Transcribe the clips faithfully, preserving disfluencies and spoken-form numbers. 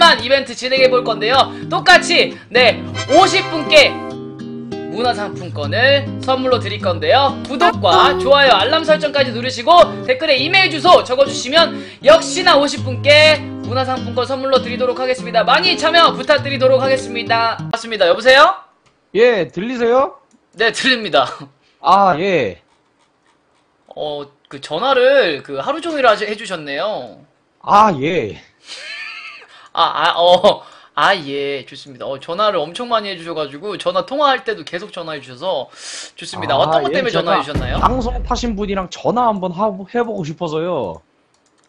칠만 이벤트 진행해 볼 건데요. 똑같이 네 오십 분께 문화상품권을 선물로 드릴 건데요. 구독과 좋아요, 알람 설정까지 누르시고 댓글에 이메일 주소 적어주시면 역시나 오십 분께 문화상품권 선물로 드리도록 하겠습니다. 많이 참여 부탁드리도록 하겠습니다. 맞습니다. 여보세요? 예, 들리세요? 네, 들립니다. 아, 예. 어, 그 전화를 그 하루 종일 해주셨네요. 아, 예. 아, 아, 어. 아, 예, 좋습니다. 어, 전화를 엄청 많이 해주셔가지고, 전화 통화할 때도 계속 전화해주셔서, 좋습니다. 아, 어떤 것 때문에 예, 전화해주셨나요? 방송 타신 분이랑 전화 한번 하고, 해보고 싶어서요.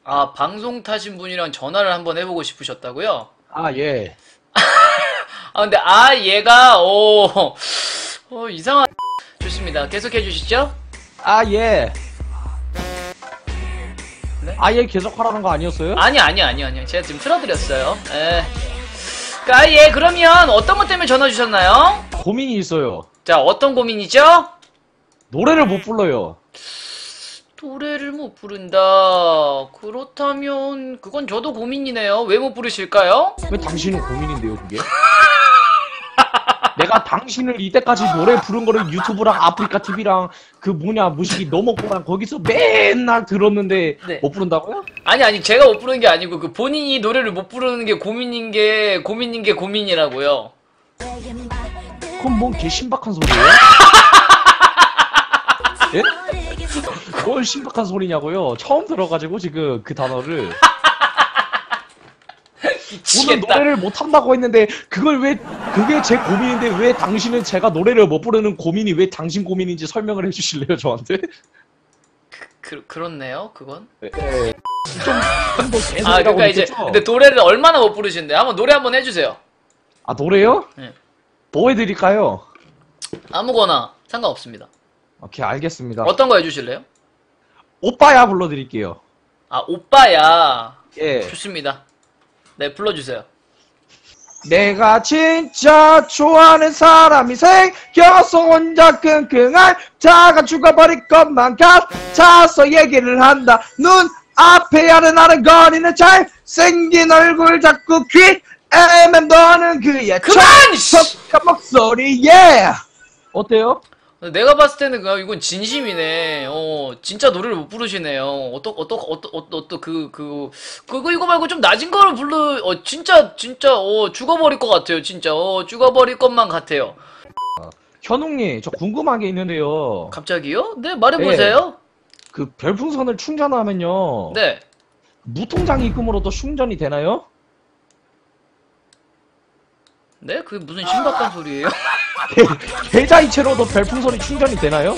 아, 방송 타신 분이랑 전화를 한번 해보고 싶으셨다고요? 아, 예. 아, 근데, 아, 얘가, 오, 어, 이상한. 좋습니다. 계속해주시죠? 아, 예. 네? 아, 예, 계속하라는 거 아니었어요? 아니, 아니, 아니, 아니. 제가 지금 틀어드렸어요. 예. 아, 예, 그러면 어떤 것 때문에 전화 주셨나요? 고민이 있어요. 자, 어떤 고민이죠? 노래를 못 불러요. 노래를 못 부른다. 그렇다면 그건 저도 고민이네요. 왜 못 부르실까요? 왜 당신은 고민인데요, 그게? 내가 당신을 이때까지 노래 부른 거를 유튜브랑 아프리카 티비랑 그 뭐냐 무식이 너먹고랑 거기서 맨날 들었는데 네. 못 부른다고요? 아니 아니 제가 못 부르는 게 아니고 그 본인이 노래를 못 부르는 게 고민인 게 고민인 게 고민이라고요. 그럼 뭔 개 신박한 소리예요? 예? 뭔 신박한 소리냐고요? 처음 들어가지고 지금 그 단어를. 오늘 노래를 못한다고 했는데 그걸 왜 그게 제 고민인데 왜 당신은 제가 노래를 못 부르는 고민이 왜 당신 고민인지 설명을 해주실래요 저한테? 그, 그, 그렇네요 그건? 네. 좀, 좀 더 계속 아 그러니까 이제 근데 노래를 얼마나 못 부르시는데 한번 노래 한번 해주세요. 아 노래요? 네. 뭐 해드릴까요? 아무거나 상관없습니다. 오케이 알겠습니다. 어떤 거 해주실래요? 오빠야 불러드릴게요. 아 오빠야 예 좋습니다. 네, 불러주세요. 내가 진짜 좋아하는 사람이 생겨서 혼자 끙끙할 다가 죽어버릴 것만 같아서 얘기를 한다. 눈앞에 아른아른 거리는 잘생긴 얼굴 자꾸 귀에 맴도는 그의 촉촉한 목소리에 어때요? 내가 봤을 때는 그냥 이건 진심이네. 어, 진짜 노래를 못 부르시네요. 어떠 어떠 어떠 어떠 그 그 그거 이거 말고 좀 낮은 거를 불러. 어, 진짜 진짜 어 죽어버릴 것 같아요. 진짜 어 죽어버릴 것만 같아요. 현웅님, 저 궁금한 게 있는데요. 갑자기요? 네 말해보세요. 네. 그 별풍선을 충전하면요. 네. 무통장 입금으로도 충전이 되나요? 네? 그게 무슨 신박한 소리예요? 계좌이체로도 별풍선이 충전이 되나요?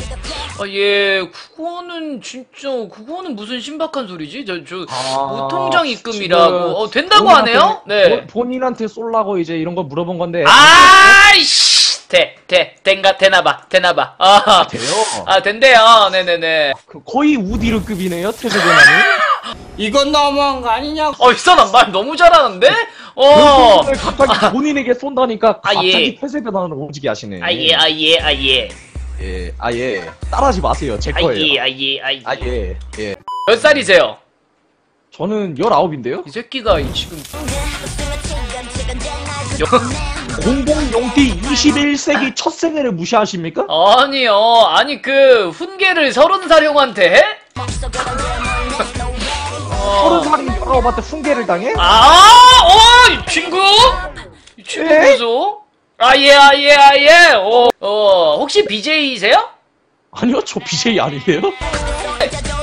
아, 예, 그거는 진짜, 그거는 무슨 신박한 소리지? 저, 저, 아, 무통장 입금이라고. 어, 된다고 본인한테, 하네요? 네. 본인한테 쏠라고 이제 이런 거 물어본 건데. 아이씨! 돼, 돼, 된가, 되나봐, 되나봐. 아, 돼요? 아, 된대요. 네네네. 거의 우디르급이네요, 태세전환이. 이건 너무한 거 아니냐고. 어, 이 사람 말 너무 잘하는데? 어. 갑자기 본인에게 쏜다니까 아, 갑자기 폐쇄변하는 오지게 하시네. 아, 예, 아, 예, 아, 예. 예, 아, 예. 따라하지 마세요. 제 거예요. 아, 예, 아, 예, 아, 예. 아, 예, 예. 몇 살이세요? 저는 열아홉인데요? 이 새끼가 지금. 공공용띠 이십일 세기 첫 세대를 무시하십니까? 아니요. 아니, 그, 훈계를 서른 살 형한테 해? 서른 살이 열아홉한테 훈계를 당해? 아, 어, 이 친구? 이 친구 보소? 아, 예, 아, 예, 아, 예. 어, 어, 혹시 비제이이세요? 아니요, 저 비제이 아니에요.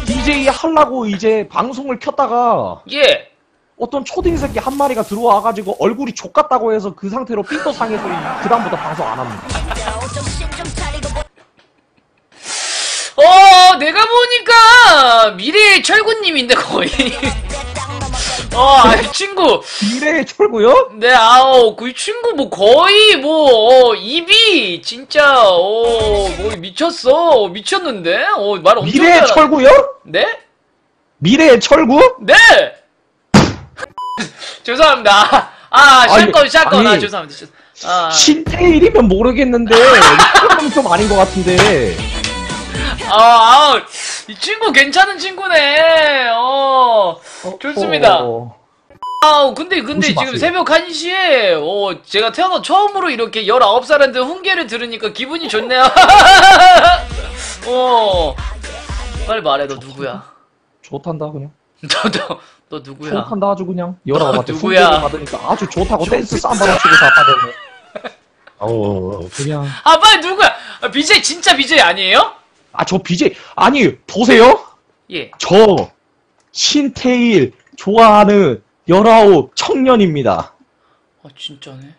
비제이 하려고 이제 방송을 켰다가. 예. 어떤 초딩 새끼 한 마리가 들어와가지고 얼굴이 족같다고 해서 그 상태로 삐또 상해서 그다음부터 방송 안 합니다. 어, 내가 보니까 미래의 철구님인데 거의. 어, 아, 이 친구. 미래의 철구요? 네, 아우, 그 친구 뭐 거의 뭐 어, 입이 진짜 어, 뭐 미쳤어, 미쳤는데, 어, 말 엄청. 미래의 잘하... 철구요? 네? 미래의 철구? 네. 죄송합니다. 아, 샷건, 샷건. 아, 죄송합니다. 아, 신태일이면 모르겠는데, 이건 좀 아닌 것 같은데. 아, 아, 이 친구 괜찮은 친구네. 어, 어 좋습니다. 어, 어, 어. 아우 근데 근데 지금 새벽 한 시에 어 제가 태어나 처음으로 이렇게 열아홉 살한테 훈계를 들으니까 기분이 좋네요. 어 빨리 말해. 너 누구야? 좋단다 그냥. 너너 너 누구야? 좋단다 아주 그냥. 열아홉한테 훈계를 받으니까 아주 좋다고 댄스 쌈바라치고 다 받았네. 아우 그냥. 아 빨리 누구야? 아, 비제이 진짜 비제이 아니에요? 아 저 비제이 아니 보세요. 예. 저 신태일 좋아하는 열아홉 청년입니다. 아 진짜네.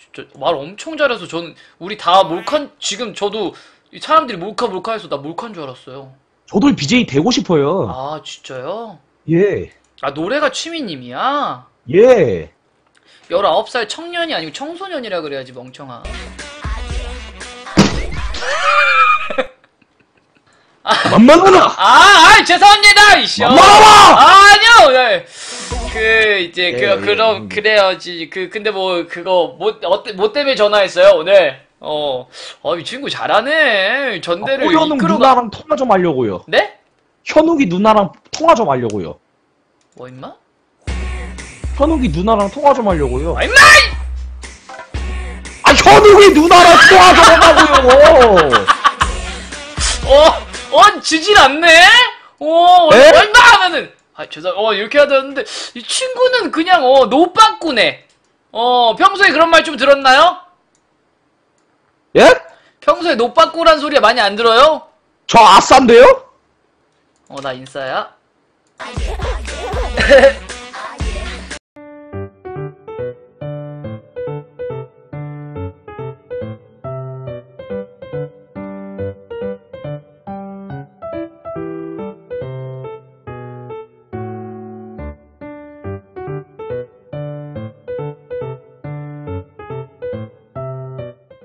진짜 말 엄청 잘해서 전 우리 다 몰카 지금 저도 사람들이 몰카 몰카해서 나 몰카인 줄 알았어요. 저도 비제이 되고 싶어요. 아 진짜요? 예. 아 노래가 취미님이야? 예. 열아홉 살 청년이 아니고 청소년이라 그래야지 멍청아. 만만하나? 아, 아, 죄송합니다. 이씨요. 아, 아니요. 네. 그 이제 그 그럼 그래야지. 그 근데 뭐 그거 뭐 어때 뭐 때문에 전화했어요 오늘? 어, 어 이 친구 잘하네. 전대를 아, 현욱 이끌어가... 누나랑 통화 좀 하려고요. 네? 현욱이 누나랑 통화 좀 하려고요. 뭐 임마? 현욱이 누나랑 통화 좀 하려고요. 아 임마! 아 현욱이 누나랑 통화 좀 하려고요. 어. 어, 지질 않네? 어, 얼마 하면은. 아, 죄송, 어, 이렇게 하던데. 이 친구는 그냥, 어, 노빠꾸네. 어, 평소에 그런 말 좀 들었나요? 예? 평소에 노빠꾸란 소리가 많이 안 들어요? 저 아싼데요? 어, 나 인싸야.